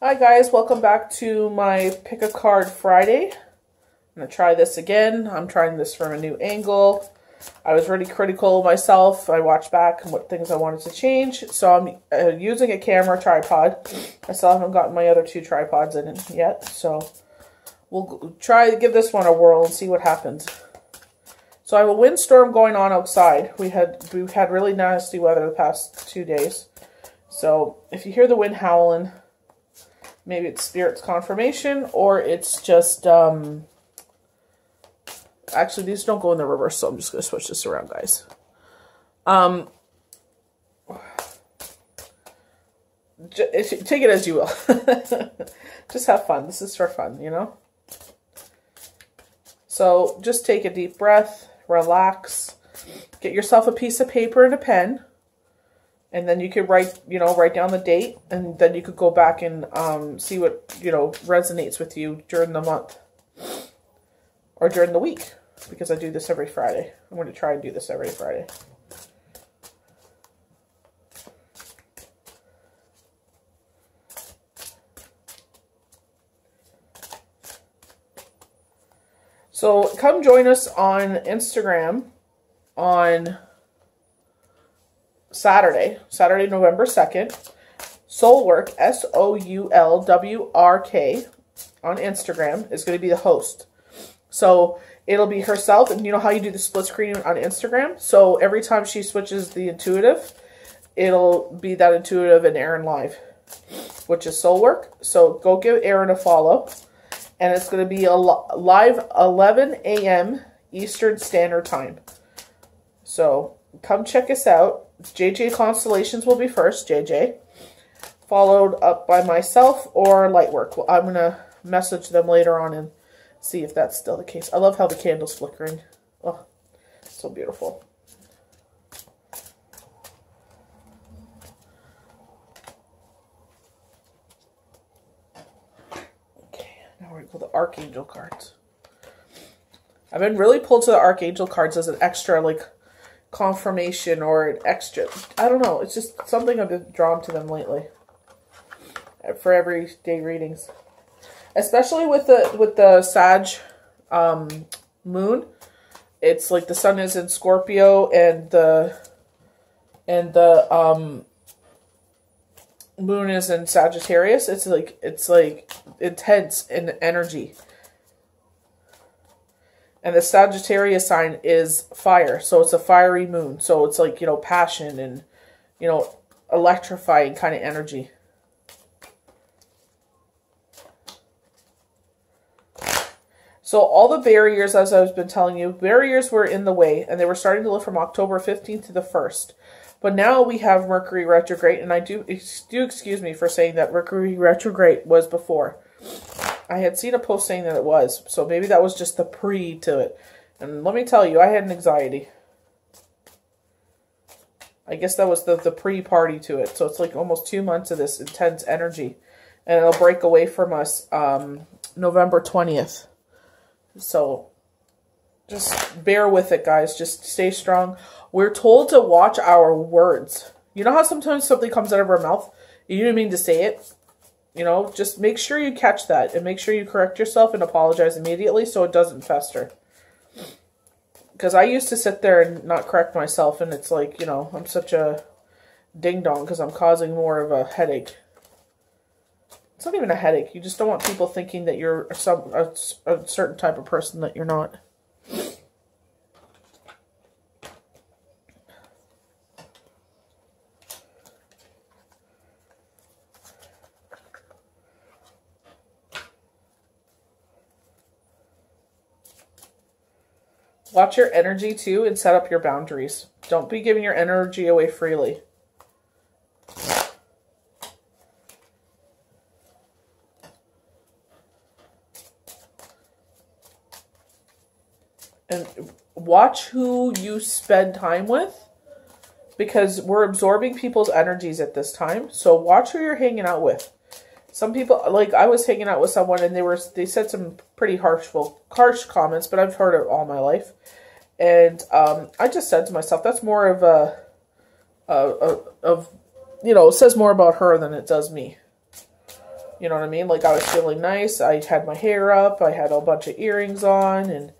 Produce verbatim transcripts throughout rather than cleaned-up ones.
Hi guys, welcome back to my Pick a Card Friday. I'm going to try this again. I'm trying this from a new angle. I was really critical of myself. I watched back and what things I wanted to change. So I'm uh, using a camera tripod. I still haven't gotten my other two tripods in it yet. So we'll try to give this one a whirl and see what happens. So I have a windstorm going on outside. We had, we had really nasty weather the past two days. So if you hear the wind howling, maybe it's spirit's confirmation, or it's just, um, actually these don't go in the reverse, so I'm just going to switch this around, guys. Um, just, take it as you will. Just have fun. This is for fun, you know? So just take a deep breath, relax, get yourself a piece of paper and a pen. And then you could write, you know, write down the date, and then you could go back and um, see what, you know, resonates with you during the month or during the week, because I do this every Friday. I'm going to try and do this every Friday. So come join us on Instagram on Saturday, Saturday, November second, Soulwork, S O U L W R K, on Instagram is going to be the host. So it'll be herself, and you know how you do the split screen on Instagram? So every time she switches the intuitive, it'll be that intuitive and Erin live, which is Soulwork. So go give Erin a follow, and it's going to be a live eleven A M Eastern Standard Time. So come check us out. J J Constellations will be first, J J, followed up by myself or Lightwork. Well, I'm going to message them later on and see if that's still the case. I love how the candle's flickering. Oh, so beautiful. Okay, now we're going to pull the Archangel cards. I've been really pulled to the Archangel cards as an extra, like, confirmation or an extra, I don't know, it's just something I've been drawn to them lately for everyday readings, especially with the with the Sag um, moon. It's like the sun is in Scorpio and the and the um, moon is in Sagittarius. It's like it's like intense in energy. And the Sagittarius sign is fire, so it's a fiery moon. So it's like, you know, passion and, you know, electrifying kind of energy. So all the barriers, as I've been telling you, barriers were in the way, and they were starting to lift from October fifteenth to the first. But now we have Mercury retrograde, and I do, do excuse me for saying that Mercury retrograde was before. I had seen a post saying that it was, so maybe that was just the pre to it. And let me tell you, I had an anxiety. I guess that was the, the pre-party to it. So it's like almost two months of this intense energy. And it'll break away from us um, November twentieth. So just bear with it, guys. Just stay strong. We're told to watch our words. You know how sometimes something comes out of our mouth? You didn't mean to say it. You know, just make sure you catch that and make sure you correct yourself and apologize immediately so it doesn't fester. Because I used to sit there and not correct myself, and it's like, you know, I'm such a ding-dong because I'm causing more of a headache. It's not even a headache. You just don't want people thinking that you're some a, a certain type of person that you're not. Watch your energy, too, and set up your boundaries. Don't be giving your energy away freely. And watch who you spend time with, because we're absorbing people's energies at this time. So watch who you're hanging out with. Some people, like, I was hanging out with someone and they were, they said some pretty harsh, harsh comments, but I've heard it all my life. And um, I just said to myself, that's more of a, a, a, of, you know, it says more about her than it does me. You know what I mean? Like, I was feeling nice. I had my hair up. I had a bunch of earrings on. And,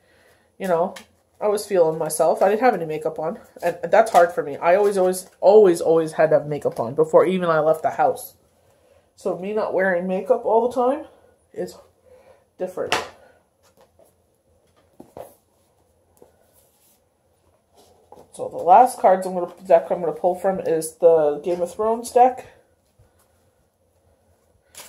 you know, I was feeling myself. I didn't have any makeup on. And that's hard for me. I always, always, always, always had to have makeup on before even I left the house. So me not wearing makeup all the time is different. So the last cards I'm gonna deck I'm gonna pull from is the Game of Thrones deck.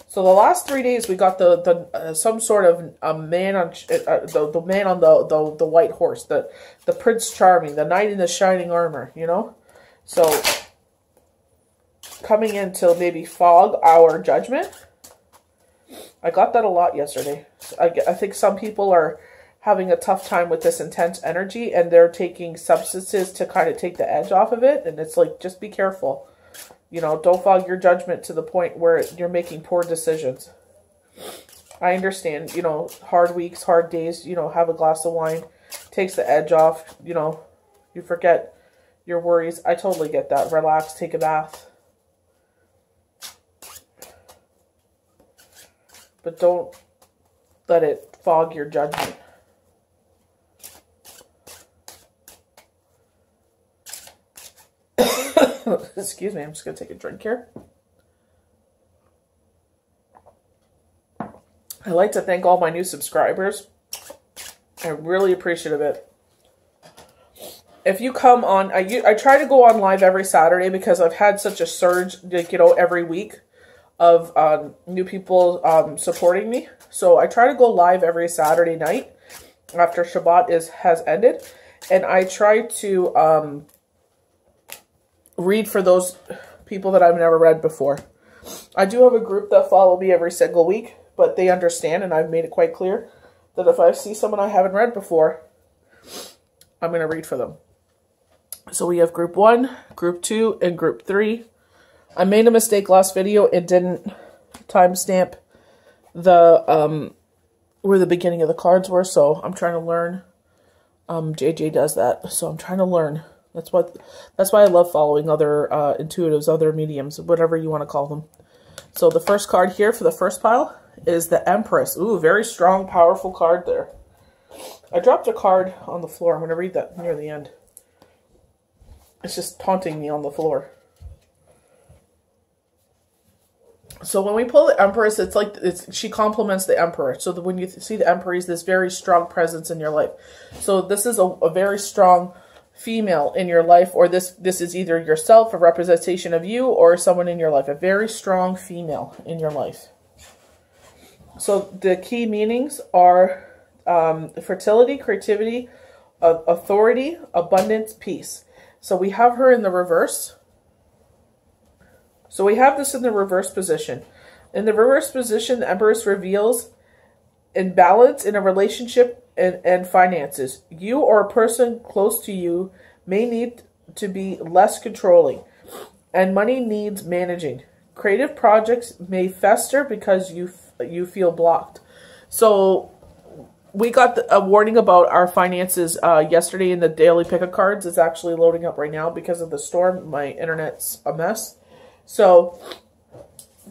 So the last three days we got the the uh, some sort of a man on uh, the the man on the the the white horse, the the Prince Charming, the knight in the shining armor. You know, so coming into maybe fog our judgment. I got that a lot yesterday. I I think some people are having a tough time with this intense energy, and they're taking substances to kind of take the edge off of it. And it's like, just be careful. You know, don't fog your judgment to the point where you're making poor decisions. I understand, you know, hard weeks, hard days, you know, have a glass of wine, takes the edge off, you know, you forget your worries. I totally get that. Relax, take a bath. But don't let it fog your judgment. Excuse me, I'm just going to take a drink here. I'd like to thank all my new subscribers. I'm really appreciative of it. If you come on, I, I try to go on live every Saturday because I've had such a surge, like, you know, every week of um, new people um, supporting me. So I try to go live every Saturday night after Shabbat is has ended. And I try to... Um, read for those people that I've never read before. I do have a group that follow me every single week, but they understand, and I've made it quite clear, that if I see someone I haven't read before, I'm going to read for them. So we have group one, group two, and group three. I made a mistake last video. It didn't timestamp the um, where the beginning of the cards were, so I'm trying to learn. Um, J J does that, so I'm trying to learn. That's what. That's why I love following other uh, intuitives, other mediums, whatever you want to call them. So the first card here for the first pile is the Empress. Ooh, very strong, powerful card there. I dropped a card on the floor. I'm going to read that near the end. It's just taunting me on the floor. So when we pull the Empress, it's like it's, she complements the Emperor. So the, when you see the Empress, this very strong presence in your life. So this is a, a very strong female in your life, or this this is either yourself, a representation of you, or someone in your life, a very strong female in your life. So the key meanings are um, fertility, creativity, uh, authority, abundance, peace. So we have her in the reverse. So we have this in the reverse position. In the reverse position, the Empress reveals imbalance in a relationship And, and finances. You or a person close to you may need to be less controlling, and money needs managing. Creative projects may fester because you you feel blocked. So we got the, a warning about our finances uh, yesterday in the daily pick of cards. It's actually loading up right now because of the storm. My internet's a mess. So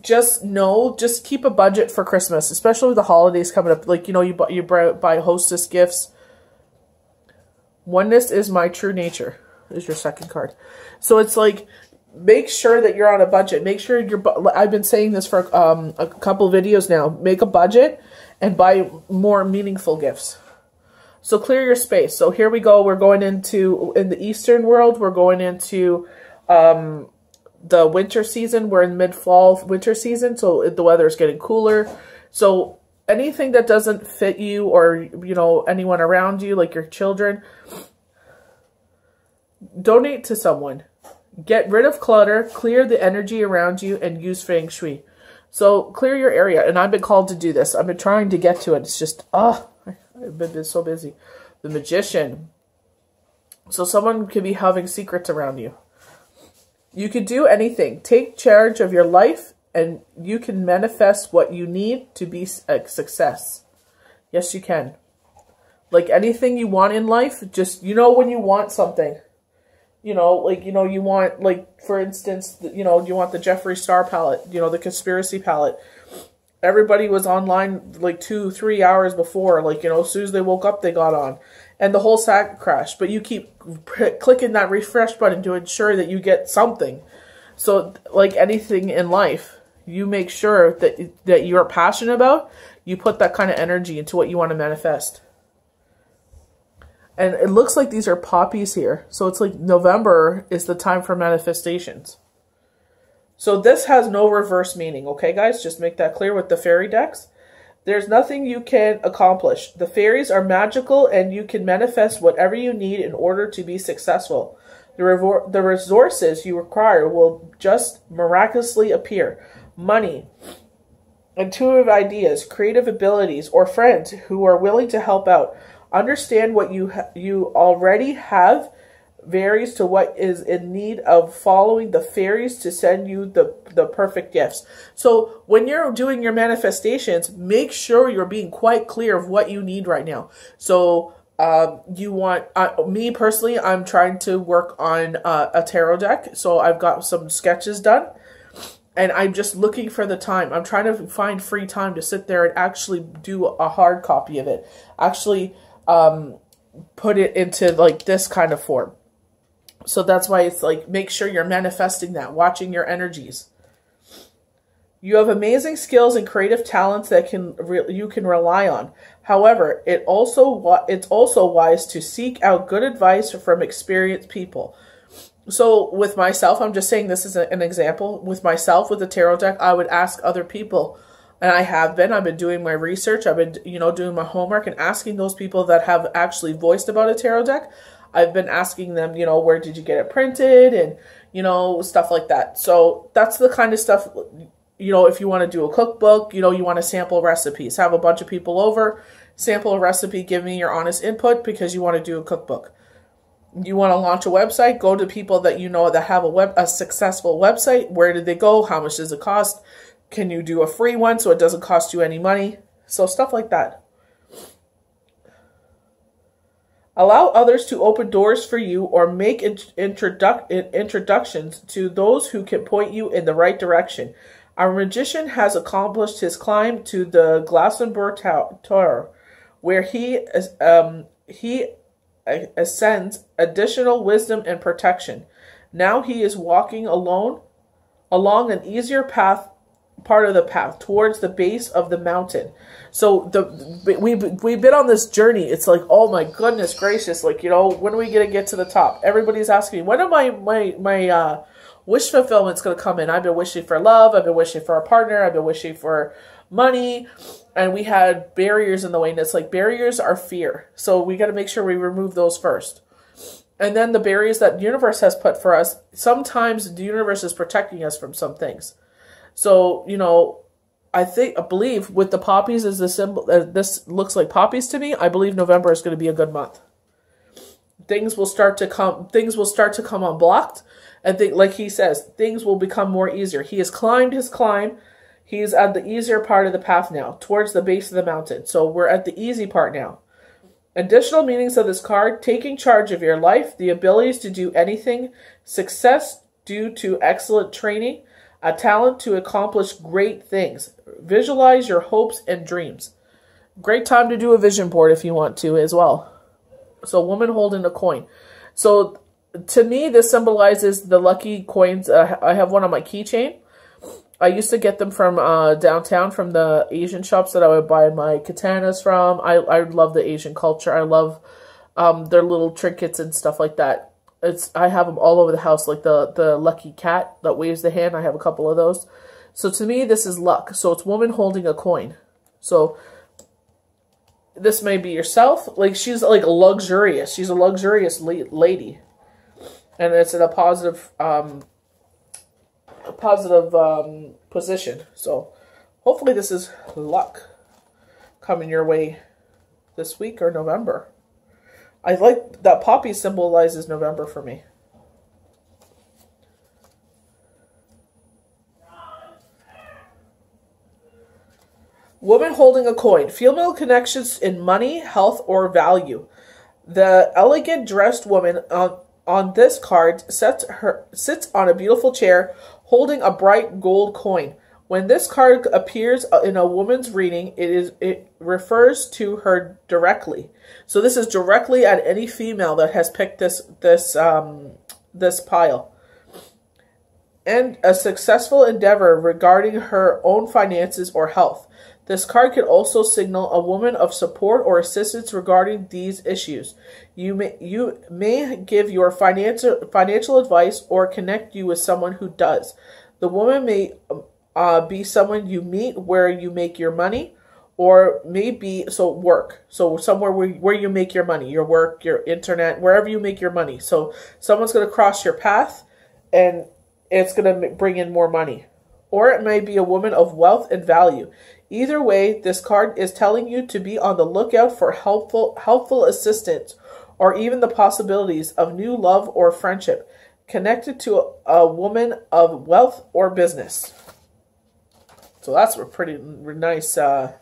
just know, just keep a budget for Christmas, especially with the holidays coming up. Like, you know, you buy, you buy hostess gifts. Oneness is my true nature is your second card. So it's like, make sure that you're on a budget. Make sure you're, I've been saying this for um, a couple videos now, make a budget and buy more meaningful gifts. So clear your space. So here we go. We're going into, in the Eastern world, we're going into, um, the winter season. We're in mid-fall winter season, so the weather is getting cooler. So anything that doesn't fit you or, you know, anyone around you, like your children, donate to someone. Get rid of clutter, clear the energy around you, and use feng shui. So clear your area, and I've been called to do this. I've been trying to get to it. It's just, ah, oh, I've been so busy. The Magician. So someone could be having secrets around you. You could do anything. Take charge of your life, and you can manifest what you need to be a success. Yes, you can. Like anything you want in life, just, you know, when you want something, you know, like, you know, you want, like, for instance, you know, you want the Jeffree Star palette, you know, the conspiracy palette. everybody was online like two, three hours before. Like, you know, as soon as they woke up, they got on. And the whole site crashed. But you keep clicking that refresh button to ensure that you get something. So, like anything in life, you make sure that that you're passionate about, you put that kind of energy into what you want to manifest. And it looks like these are poppies here. So it's like November is the time for manifestations. So this has no reverse meaning, okay, guys? Just make that clear with the fairy decks. There's nothing you can accomplish. The fairies are magical, and you can manifest whatever you need in order to be successful. The, the resources you require will just miraculously appear. Money, intuitive ideas, creative abilities, or friends who are willing to help out. Understand what you ha you already have varies to what is in need of following the fairies to send you the, the perfect gifts. So when you're doing your manifestations, make sure you're being quite clear of what you need right now. So um, you want, uh, me personally, I'm trying to work on uh, a tarot deck. So I've got some sketches done. And I'm just looking for the time. I'm trying to find free time to sit there and actually do a hard copy of it. Actually um, put it into like this kind of form. So that's why it's like, make sure you're manifesting that, watching your energies. You have amazing skills and creative talents that can re you can rely on. However, it also it's also wise to seek out good advice from experienced people. So with myself, I'm just saying this is an example. With myself, with the tarot deck, I would ask other people. And I have been. I've been doing my research. I've been, you know, doing my homework and asking those people that have actually voiced about a tarot deck. I've been asking them, you know, where did you get it printed and, you know, stuff like that. So that's the kind of stuff, you know, if you want to do a cookbook, you know, you want to sample recipes, have a bunch of people over, sample a recipe, give me your honest input because you want to do a cookbook. You want to launch a website, go to people that you know that have a web, a successful website. Where did they go? How much does it cost? Can you do a free one so it doesn't cost you any money? So stuff like that. Allow others to open doors for you or make introduc introductions to those who can point you in the right direction. Our magician has accomplished his climb to the Glassenburg Tower, where he um, he ascends additional wisdom and protection. Now he is walking alone along an easier path, part of the path towards the base of the mountain. So the we we've been on this journey. It's like, oh my goodness gracious, like, you know, when are we gonna get to the top? Everybody's asking me, when are my my my uh, wish fulfillment's gonna come in? I've been wishing for love. I've been wishing for a partner. I've been wishing for money. And we had barriers in the way. And it's like, barriers are fear. So we got to make sure we remove those first. And then the barriers that the universe has put for us, sometimes the universe is protecting us from some things. So, you know, I think, I believe with the poppies as the symbol, uh, this looks like poppies to me. I believe November is going to be a good month. Things will start to come, things will start to come unblocked. And think, like he says, things will become more easier. He has climbed his climb. He's at the easier part of the path now, towards the base of the mountain. So we're at the easy part now. Additional meanings of this card: taking charge of your life, the abilities to do anything, success due to excellent training, a talent to accomplish great things. Visualize your hopes and dreams. Great time to do a vision board if you want to as well. So, woman holding a coin. So, to me, this symbolizes the lucky coins. Uh, I have one on my keychain. I used to get them from uh, downtown, from the Asian shops that I would buy my katanas from. I, I love the Asian culture. I love um, their little trinkets and stuff like that. It's I have them all over the house, like the, the lucky cat that waves the hand. I have a couple of those. So to me, this is luck. So it's woman holding a coin. So this may be yourself. Like, she's like luxurious. She's a luxurious la lady. And it's in a positive... Um, positive um, position. So hopefully this is luck coming your way this week or November. I like that poppy symbolizes November for me. Woman holding a coin. Female connections in money, health, or value. The elegant dressed woman on, on this card sets her, sits on a beautiful chair holding a bright gold coin. When this card appears in a woman's reading, it is it refers to her directly. So this is directly at any female that has picked this this um, this pile. And a successful endeavor regarding her own finances or health. This card could also signal a woman of support or assistance regarding these issues. You may you may give your financial financial advice or connect you with someone who does. The woman may Uh, be someone you meet where you make your money, or maybe so work. So somewhere where, where you make your money, your work, your internet, wherever you make your money. So someone's going to cross your path and it's going to bring in more money. Or it may be a woman of wealth and value. Either way, this card is telling you to be on the lookout for helpful, helpful assistance, or even the possibilities of new love or friendship connected to a, a woman of wealth or business. So that's a pretty nice uh,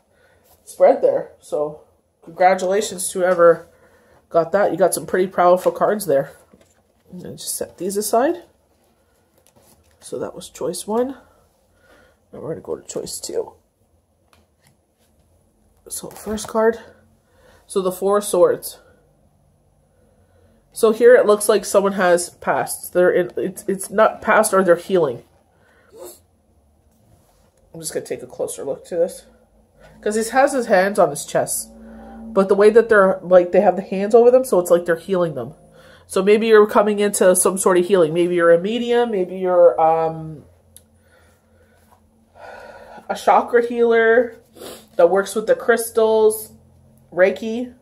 spread there. So congratulations to whoever got that. You got some pretty powerful cards there. I'm going to just set these aside. So that was choice one. Now we're going to go to choice two. So first card. So the Four Swords. So here it looks like someone has passed. They're in, it's, it's not passed or they're healing. I'm just going to take a closer look to this, because he has his hands on his chest, but the way that they're like, they have the hands over them. So it's like they're healing them. So maybe you're coming into some sort of healing. Maybe you're a medium. Maybe you're um, a chakra healer that works with the crystals, Reiki.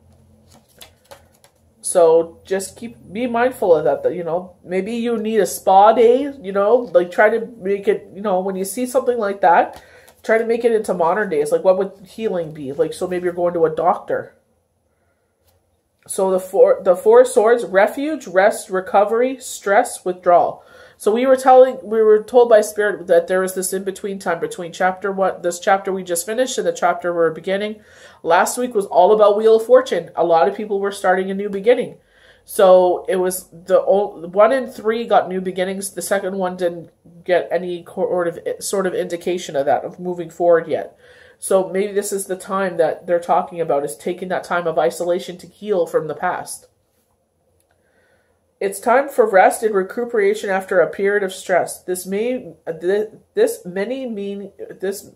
So just keep, be mindful of that, that, you know, maybe you need a spa day, you know, like try to make it, you know, when you see something like that, try to make it into modern days. Like what would healing be? Like, so maybe you're going to a doctor. So the four, the four swords, refuge, rest, recovery, stress, withdrawal. So we were telling, we were told by Spirit that there is this in-between time between chapter one, this chapter we just finished, and the chapter we're beginning. Last week was all about Wheel of Fortune. A lot of people were starting a new beginning. So it was the old, one and three got new beginnings. The second one didn't get any sort of, sort of indication of that, of moving forward yet. So maybe this is the time that they're talking about, is taking that time of isolation to heal from the past. It's time for rest and recuperation after a period of stress. This may this many mean this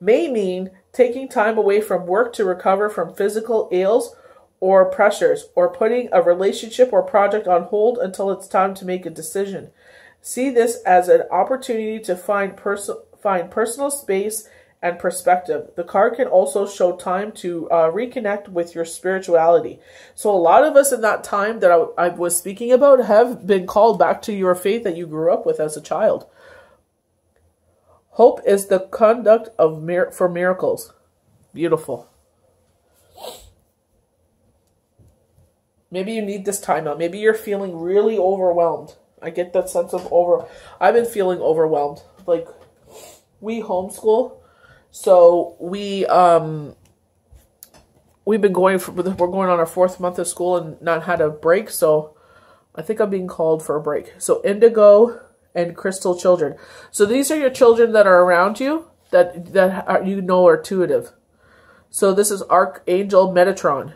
may mean taking time away from work to recover from physical ails or pressures, or putting a relationship or project on hold until it's time to make a decision. See this as an opportunity to find pers find personal space and perspective. The card can also show time to uh, reconnect with your spirituality. So a lot of us in that time that I, I was speaking about have been called back to your faith that you grew up with as a child. Hope is the conduct of mir for miracles. Beautiful. Maybe you need this time out. Maybe you're feeling really overwhelmed. I get that sense of over. I've been feeling overwhelmed. Like, we homeschool. So we, um, we've been going, for, we're going on our fourth month of school and not had a break. So I think I'm being called for a break. So indigo and crystal children. So these are your children that are around you that, that are, you know, are intuitive. So this is Archangel Metatron.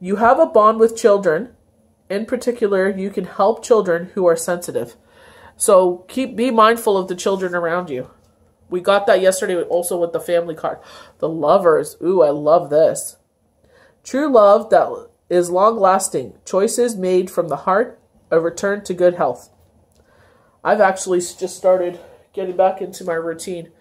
You have a bond with children. In particular, you can help children who are sensitive. So keep, be mindful of the children around you. We got that yesterday also with the family card. The lovers. Ooh, I love this. True love that is long-lasting. Choices made from the heart. A return to good health. I've actually just started getting back into my routine.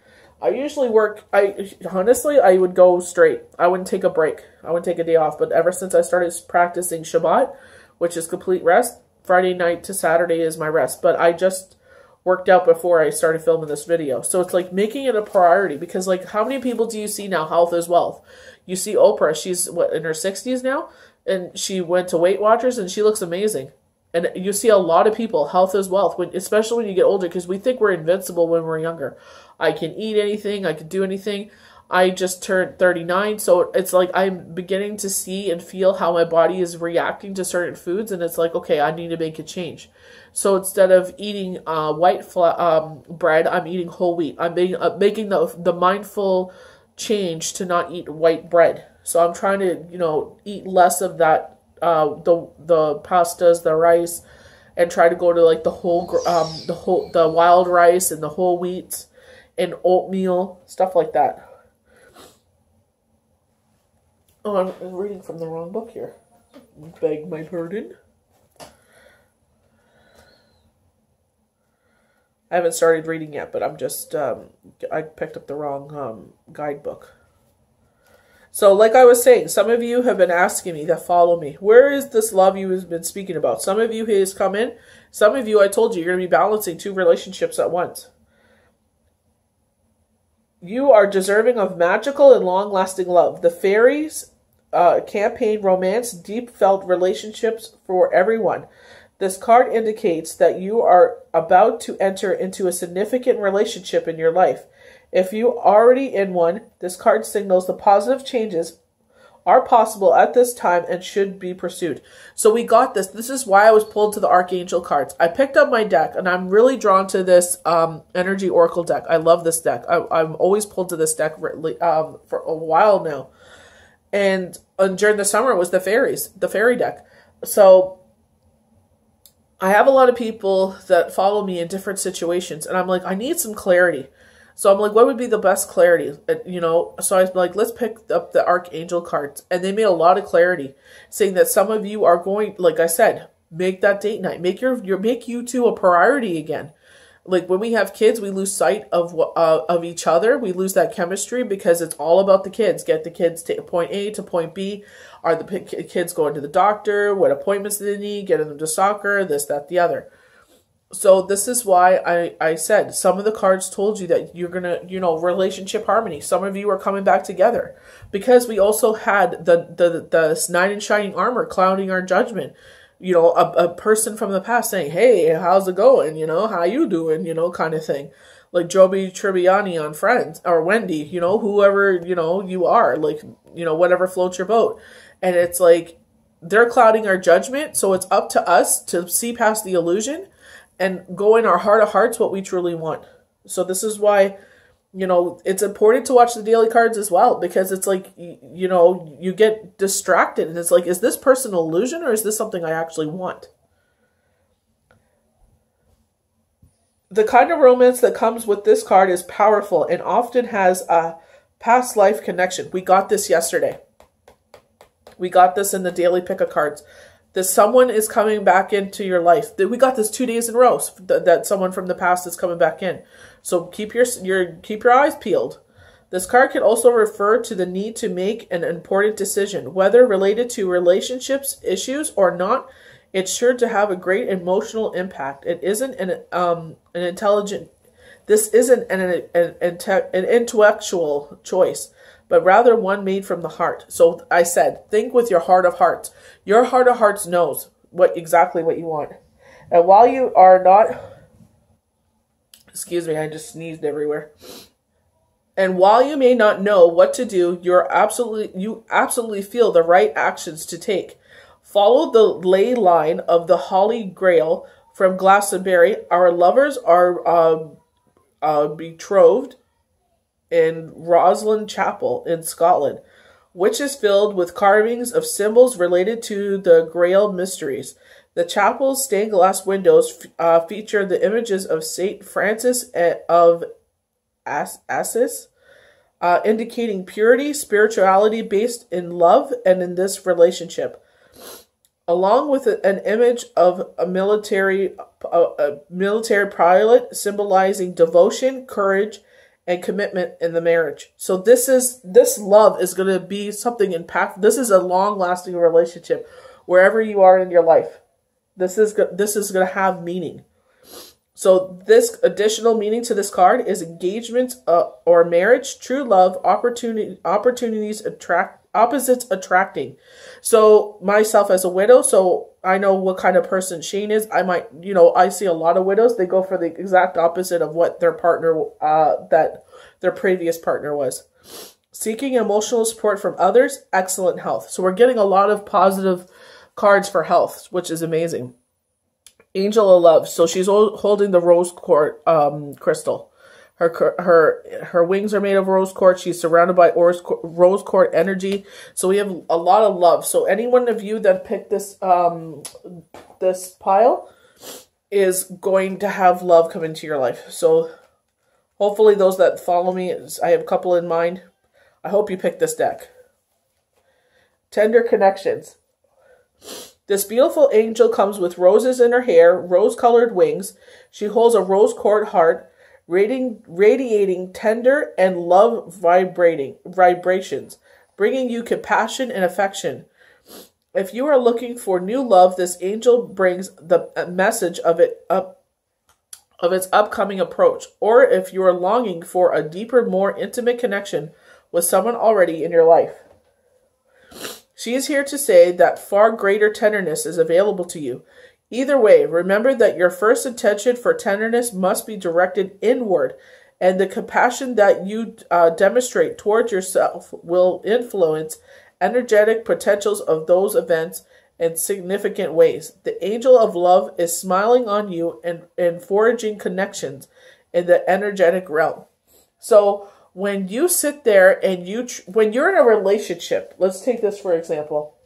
I usually work, I honestly, I would go straight. I wouldn't take a break. I wouldn't take a day off. But ever since I started practicing Shabbat, which is complete rest, Friday night to Saturday is my rest. But I just worked out before I started filming this video. So it's like making it a priority, because like how many people do you see now? Health is wealth. You see Oprah, she's what, in her sixties now, and she went to Weight Watchers and she looks amazing. And you see a lot of people, health is wealth, when, especially when you get older, because we think we're invincible when we're younger. I can eat anything, I can do anything. I just turned thirty-nine, so it's like I'm beginning to see and feel how my body is reacting to certain foods, and it's like, okay, I need to make a change. So instead of eating uh, white fla um, bread, I'm eating whole wheat. I'm being, uh, making the, the mindful change to not eat white bread. So I'm trying to, you know, eat less of that, uh, the the pastas, the rice, and try to go to like the whole, um, the whole, the wild rice and the whole wheat and oatmeal, stuff like that. Oh, I'm reading from the wrong book here. Beg my pardon. I haven't started reading yet, but I'm just, um, I picked up the wrong um, guidebook. So like I was saying, some of you have been asking me that follow me, where is this love you have been speaking about? Some of you has come in. Some of you, I told you, you're going to be balancing two relationships at once. You are deserving of magical and long-lasting love. The fairies uh, campaign romance, deep-felt relationships for everyone. This card indicates that you are about to enter into a significant relationship in your life. If you are already in one, this card signals the positive changes are possible at this time and should be pursued. So we got this. This is why I was pulled to the Archangel cards. I picked up my deck, and I'm really drawn to this um, Energy Oracle deck. I love this deck. I, I'm always pulled to this deck um, for a while now. And, and during the summer, it was the fairies, the fairy deck. So I have a lot of people that follow me in different situations, and I'm like, I need some clarity. So I'm like, what would be the best clarity? You know, so I was like, let's pick up the Archangel cards. And they made a lot of clarity, saying that some of you are going, like I said, make that date night. Make your, your make you two a priority again. Like when we have kids, we lose sight of uh, of each other. We lose that chemistry because it's all about the kids. Get the kids to point A to point B. Are the kids going to the doctor? What appointments do they need? Getting them to soccer, this, that, the other. So this is why I, I said some of the cards told you that you're going to, you know, relationship harmony. Some of you are coming back together because we also had the, the, the knight in shining armor clouding our judgment. You know, a, a person from the past saying, hey, how's it going? You know, how you doing? You know, kind of thing. Like Joey Tribbiani on Friends, or Wendy, you know, whoever, you know, you are, like, you know, whatever floats your boat. And it's like they're clouding our judgment. So it's up to us to see past the illusion and go in our heart of hearts what we truly want. So this is why, you know, it's important to watch the daily cards as well, because it's like, you know, you get distracted and it's like, is this person an illusion or is this something I actually want? The kind of romance that comes with this card is powerful and often has a past life connection. We got this yesterday. We got this in the daily pick of cards. That someone is coming back into your life. That we got this two days in a row. That someone from the past is coming back in. So keep your your keep your eyes peeled. This card can also refer to the need to make an important decision, whether related to relationships issues or not. It's sure to have a great emotional impact. It isn't an um an intelligent. This isn't an an an, an intellectual choice, but rather one made from the heart. So I said, think with your heart of hearts. Your heart of hearts knows what exactly what you want. And while you are not, excuse me, I just sneezed everywhere. And while you may not know what to do, you're absolutely, you absolutely feel the right actions to take. Follow the ley line of the Holy Grail from Glastonbury. Our lovers are uh, uh, betrothed in Roslyn Chapel in Scotland, which is filled with carvings of symbols related to the Grail mysteries. The chapel's stained glass windows uh, feature the images of Saint Francis of Assisi, uh, indicating purity, spirituality based in love and in this relationship, along with an image of a military, a, a military pilot symbolizing devotion, courage, and commitment in the marriage. So this is, this love is going to be something impactful. This is a long-lasting relationship wherever you are in your life. This is, this is going to have meaning. So this additional meaning to this card is engagement uh, or marriage, true love, opportunity, opportunities attract, opposites attracting. So myself as a widow, so I know what kind of person Shane is. I might, you know, I see a lot of widows. They go for the exact opposite of what their partner, uh, that their previous partner was. Seeking emotional support from others, excellent health. So we're getting a lot of positive cards for health, which is amazing. Angel of Love. So she's holding the rose quartz um, crystal. Her, her, her wings are made of rose quartz. She's surrounded by rose quartz energy. So we have a lot of love. So anyone of you that picked this, um, this pile is going to have love come into your life. So hopefully those that follow me, I have a couple in mind. I hope you pick this deck. Tender Connections. This beautiful angel comes with roses in her hair, rose-colored wings. She holds a rose quartz heart, Radiating, radiating tender and love vibrating vibrations, bringing you compassion and affection. If you are looking for new love, this angel brings the message of it up of its upcoming approach. Or if you are longing for a deeper, more intimate connection with someone already in your life, she is here to say that far greater tenderness is available to you. Either way, remember that your first intention for tenderness must be directed inward, and the compassion that you uh, demonstrate towards yourself will influence energetic potentials of those events in significant ways. The angel of love is smiling on you and, and forging connections in the energetic realm. So when you sit there and you, tr when you're in a relationship, let's take this for example.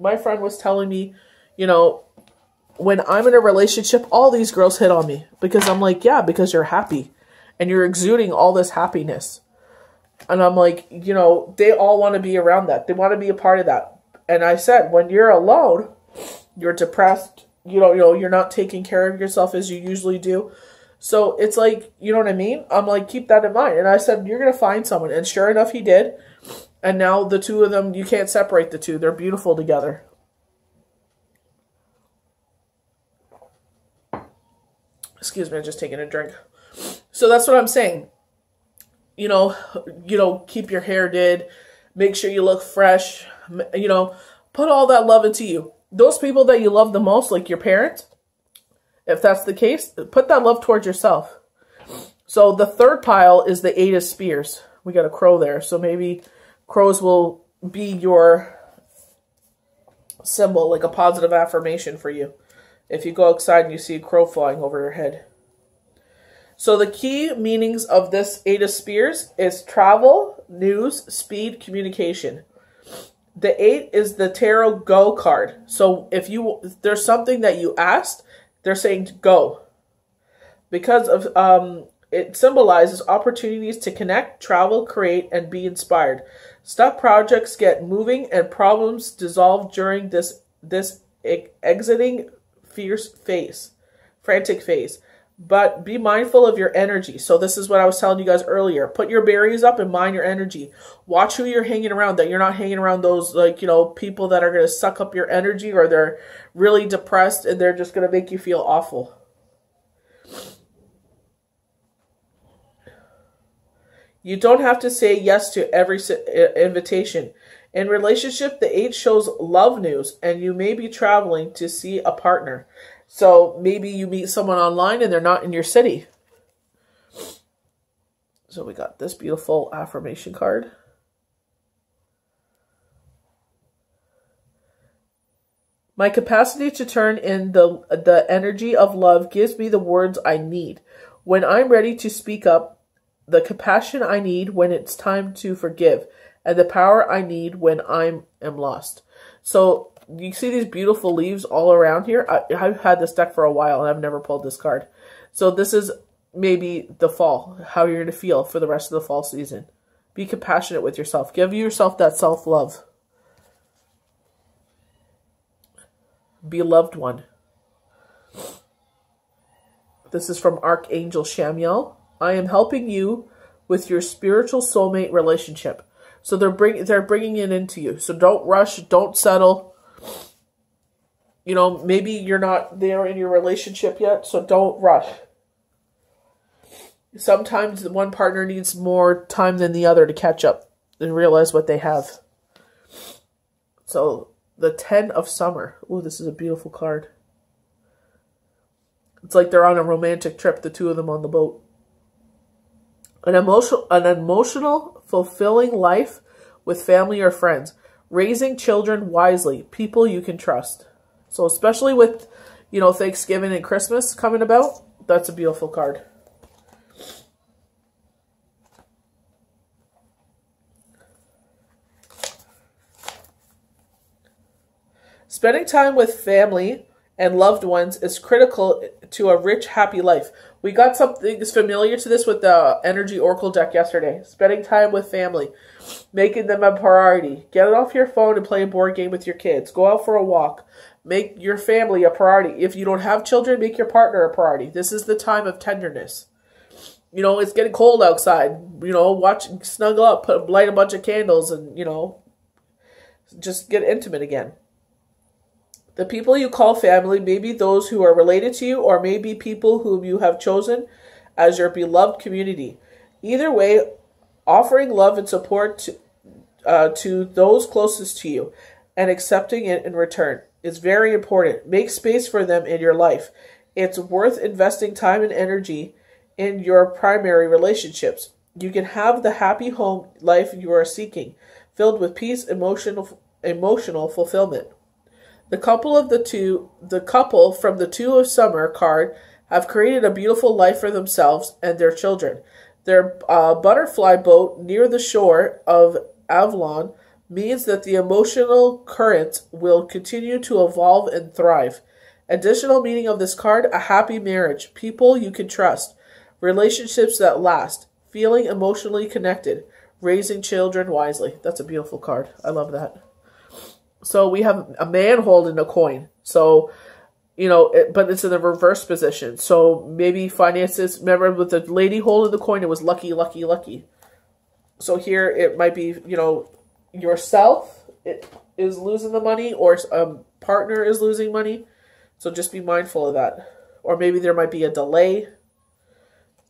My friend was telling me, you know, when I'm in a relationship, all these girls hit on me because I'm like, yeah, because you're happy and you're exuding all this happiness. And I'm like, you know, they all want to be around that. They want to be a part of that. And I said, when you're alone, you're depressed, you know, you know, you're not taking care of yourself as you usually do. So it's like, you know what I mean? I'm like, keep that in mind. And I said, you're going to find someone. And sure enough, he did. And now the two of them, you can't separate the two. They're beautiful together. Excuse me, I'm just taking a drink. So that's what I'm saying. You know, you know, keep your hair did. Make sure you look fresh. You know, put all that love into you. Those people that you love the most, like your parents, if that's the case, put that love towards yourself. So the third pile is the Eight of Spears. We got a crow there. So maybe crows will be your symbol, like a positive affirmation for you. If you go outside and you see a crow flying over your head. So the key meanings of this Eight of Spears is travel, news, speed, communication. The eight is the tarot go card. So if you if there's something that you asked, they're saying go. Because of um, it symbolizes opportunities to connect, travel, create, and be inspired. Stuff projects get moving and problems dissolve during this this e exiting fierce phase, frantic phase, but be mindful of your energy. So this is what I was telling you guys earlier. Put your barriers up and mind your energy. Watch who you're hanging around, that you're not hanging around those, like, you know, people that are going to suck up your energy, or they're really depressed and they're just going to make you feel awful. You don't have to say yes to every invitation. In relationship, the eight shows love news, and you may be traveling to see a partner. So maybe you meet someone online and they're not in your city. So we got this beautiful affirmation card. My capacity to turn in the, the energy of love gives me the words I need. When I'm ready to speak up, the compassion I need when it's time to forgive, and the power I need when I'm am lost. So you see these beautiful leaves all around here. I, I've had this deck for a while and I've never pulled this card. So this is maybe the fall, how you're going to feel for the rest of the fall season. Be compassionate with yourself. Give yourself that self-love. Beloved one. This is from Archangel Shamiel. I am helping you with your spiritual soulmate relationship. So they're bring they're bringing it into you. So don't rush, don't settle. You know, maybe you're not there in your relationship yet, so don't rush. Sometimes one partner needs more time than the other to catch up and realize what they have. So the Ten of Summer. Ooh, this is a beautiful card. It's like they're on a romantic trip, the two of them on the boat. an emotional, an emotional, fulfilling life with family or friends, raising children wisely, people you can trust. So especially with, you know, Thanksgiving and Christmas coming about, that's a beautiful card. Spending time with family and loved ones is critical to a rich, happy life. We got something that's familiar to this with the Energy Oracle deck yesterday. Spending time with family, making them a priority. Get it off your phone and play a board game with your kids. Go out for a walk. Make your family a priority. If you don't have children, make your partner a priority. This is the time of tenderness. You know, it's getting cold outside. You know, watch, snuggle up, put, light a bunch of candles, and, you know, just get intimate again. The people you call family may be those who are related to you or may be people whom you have chosen as your beloved community. Either way, offering love and support to, uh, to those closest to you and accepting it in return is very important. Make space for them in your life. It's worth investing time and energy in your primary relationships. You can have the happy home life you are seeking, filled with peace, emotional, emotional fulfillment. The couple of the two, the couple from the Two of Summer card have created a beautiful life for themselves and their children. Their uh, butterfly boat near the shore of Avalon means that the emotional currents will continue to evolve and thrive. Additional meaning of this card, a happy marriage, people you can trust, relationships that last, feeling emotionally connected, raising children wisely. That's a beautiful card. I love that. So we have a man holding a coin. So, you know, it, but it's in the reverse position. So maybe finances, remember with the lady holding the coin, it was lucky, lucky, lucky. So here it might be, you know, yourself is losing the money or a partner is losing money. So just be mindful of that. Or maybe there might be a delay.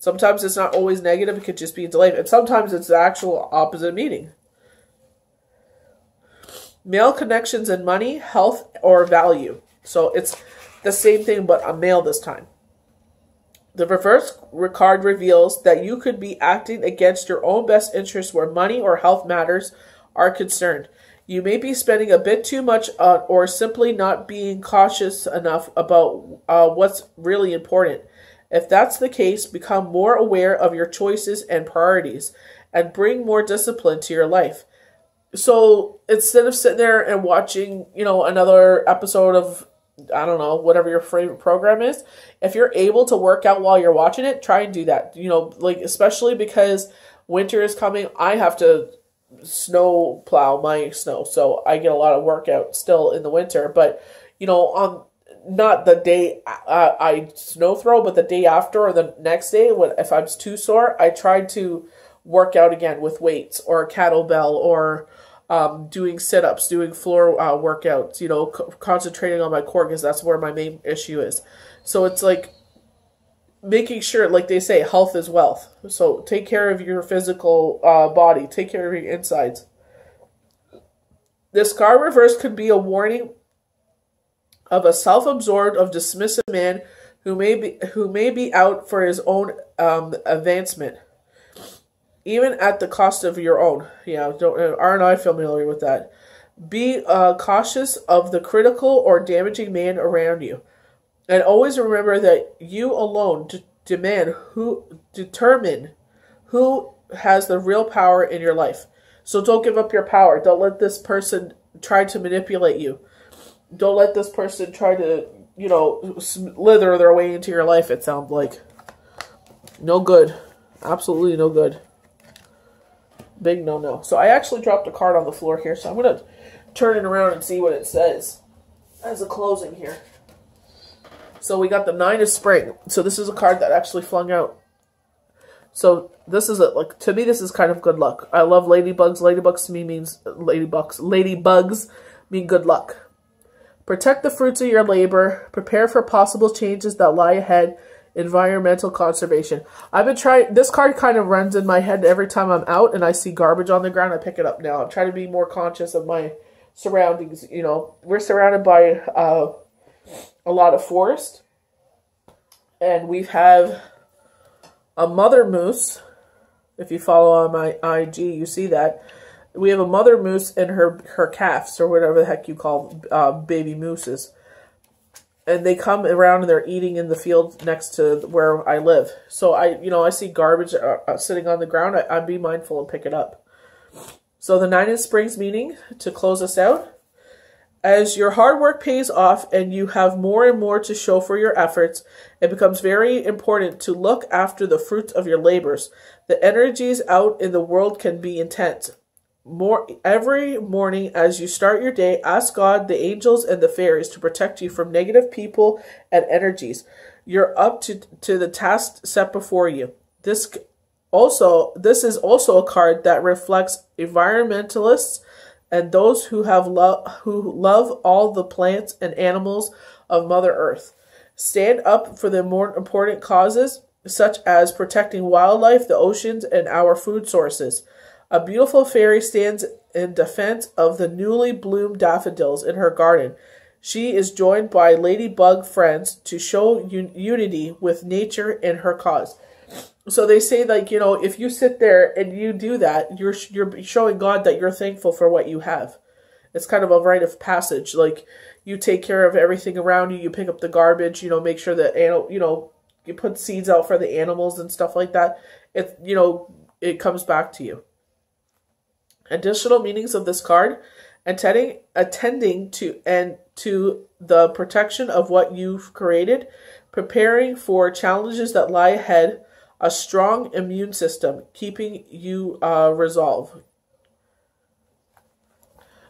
Sometimes it's not always negative. It could just be a delay. And sometimes it's the actual opposite meaning. Male connections and money, health, or value. So it's the same thing, but a male this time. The reverse card reveals that you could be acting against your own best interests where money or health matters are concerned. You may be spending a bit too much on, or simply not being cautious enough about uh, what's really important. If that's the case, become more aware of your choices and priorities and bring more discipline to your life. So instead of sitting there and watching, you know, another episode of, I don't know, whatever your favorite program is, if you're able to work out while you're watching it, try and do that. You know, like, especially because winter is coming, I have to snow plow my snow. So I get a lot of workout still in the winter, but, you know, on not the day I, I snow throw, but the day after or the next day, when if I'm too sore, I try to work out again with weights or kettlebell or Um, doing sit-ups, doing floor uh, workouts, you know, co concentrating on my core, because that's where my main issue is. So it's like making sure, like they say, health is wealth. So take care of your physical uh, body. Take care of your insides. This card reverse could be a warning of a self-absorbed, of dismissive man who may be, who may be out for his own um, advancement. Even at the cost of your own. Yeah, don't, aren't I familiar with that? Be uh, cautious of the critical or damaging man around you. And always remember that you alone d demand who, determine who has the real power in your life. So don't give up your power. Don't let this person try to manipulate you. Don't let this person try to, you know, slither their way into your life, it sounds like. No good. Absolutely no good. Big no-no. So I actually dropped a card on the floor here, so I'm going to turn it around and see what it says as a closing here. So we got the Nine of Spring. So this is a card that actually flung out. So this is, a, like, to me, this is kind of good luck. I love ladybugs. Ladybugs to me means, ladybugs, ladybugs mean good luck. Protect the fruits of your labor. Prepare for possible changes that lie ahead. Environmental conservation. I've been trying, this card kind of runs in my head every time I'm out and I see garbage on the ground, I pick it up now. I'm trying to be more conscious of my surroundings. You know, we're surrounded by uh, a lot of forest, and we have a mother moose If you follow on my I G, you see that. We have a mother moose and her, her calves, or whatever the heck you call uh, baby mooses. And they come around and they're eating in the field next to where I live. So I, you know, I see garbage uh, sitting on the ground. I, I'd be mindful and pick it up. So the Nine of Springs meaning, to close us out. As your hard work pays off and you have more and more to show for your efforts, it becomes very important to look after the fruits of your labors. The energies out in the world can be intense. More, every morning as you start your day, ask God, the angels, and the fairies to protect you from negative people and energies. You're up to, to the task set before you. This, also, this is also a card that reflects environmentalists and those who have love, who love all the plants and animals of Mother Earth. Stand up for the more important causes, such as protecting wildlife, the oceans, and our food sources. A beautiful fairy stands in defense of the newly bloomed daffodils in her garden. She is joined by ladybug friends to show un unity with nature and her cause. So they say, like, you know, if you sit there and you do that, you're you're showing God that you're thankful for what you have. It's kind of a rite of passage. Like, you take care of everything around you. You pick up the garbage. You know, make sure that, you know, you put seeds out for the animals and stuff like that. It, you know, it comes back to you. Additional meanings of this card: attending, attending to and to the protection of what you've created, preparing for challenges that lie ahead. A strong immune system, keeping you uh, resolve.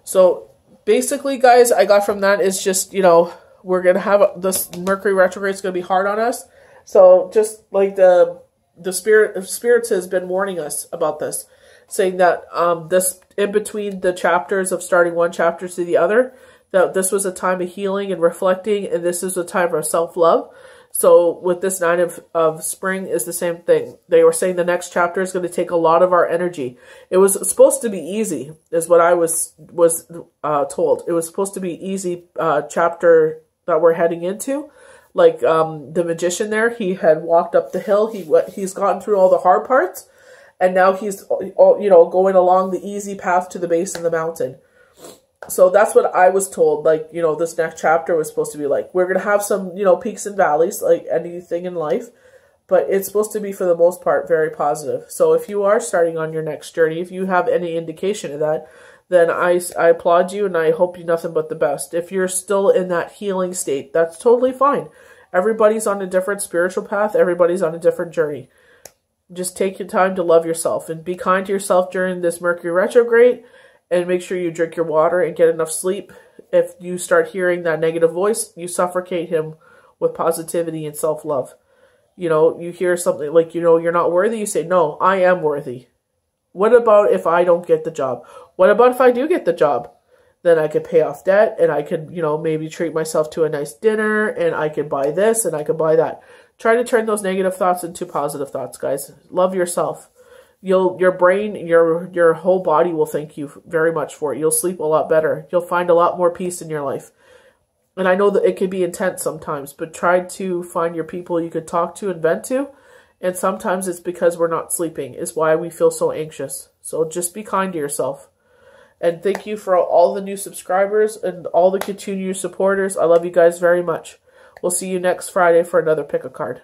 So basically, guys, I got from that is just, you know, we're going to have this Mercury retrograde is going to be hard on us. So just like the, the spirit of spirits has been warning us about this, saying that um, this in between the chapters of starting one chapter to the other, that this was a time of healing and reflecting. And this is a time of self-love. So with this nine of, of spring is the same thing. They were saying the next chapter is going to take a lot of our energy. It was supposed to be easy, is what I was was uh, told. It was supposed to be easy uh, chapter that we're heading into. Like um, the magician there, he had walked up the hill. He he's gotten through all the hard parts, and now he's you know going along the easy path to the base of the mountain. So that's what I was told, like, you know, this next chapter was supposed to be like, we're going to have some, you know, peaks and valleys, like anything in life, but it's supposed to be, for the most part, very positive. So if you are starting on your next journey, if you have any indication of that, then I, I applaud you and I hope you nothing but the best. If you're still in that healing state, that's totally fine. Everybody's on a different spiritual path. Everybody's on a different journey. Just take your time to love yourself and be kind to yourself during this Mercury retrograde. And make sure you drink your water and get enough sleep. If you start hearing that negative voice, you suffocate him with positivity and self-love. You know, you hear something like, you know, you're not worthy. You say, no, I am worthy. What about if I don't get the job? What about if I do get the job? Then I could pay off debt and I could, you know, maybe treat myself to a nice dinner and I could buy this and I could buy that. Try to turn those negative thoughts into positive thoughts, guys. Love yourself. You'll, your brain, your your whole body will thank you very much for it. You'll sleep a lot better. You'll find a lot more peace in your life. And I know that it can be intense sometimes, but try to find your people you could talk to and vent to. And sometimes it's because we're not sleeping is why we feel so anxious. So just be kind to yourself. And thank you for all the new subscribers and all the continued supporters. I love you guys very much. We'll see you next Friday for another pick a card.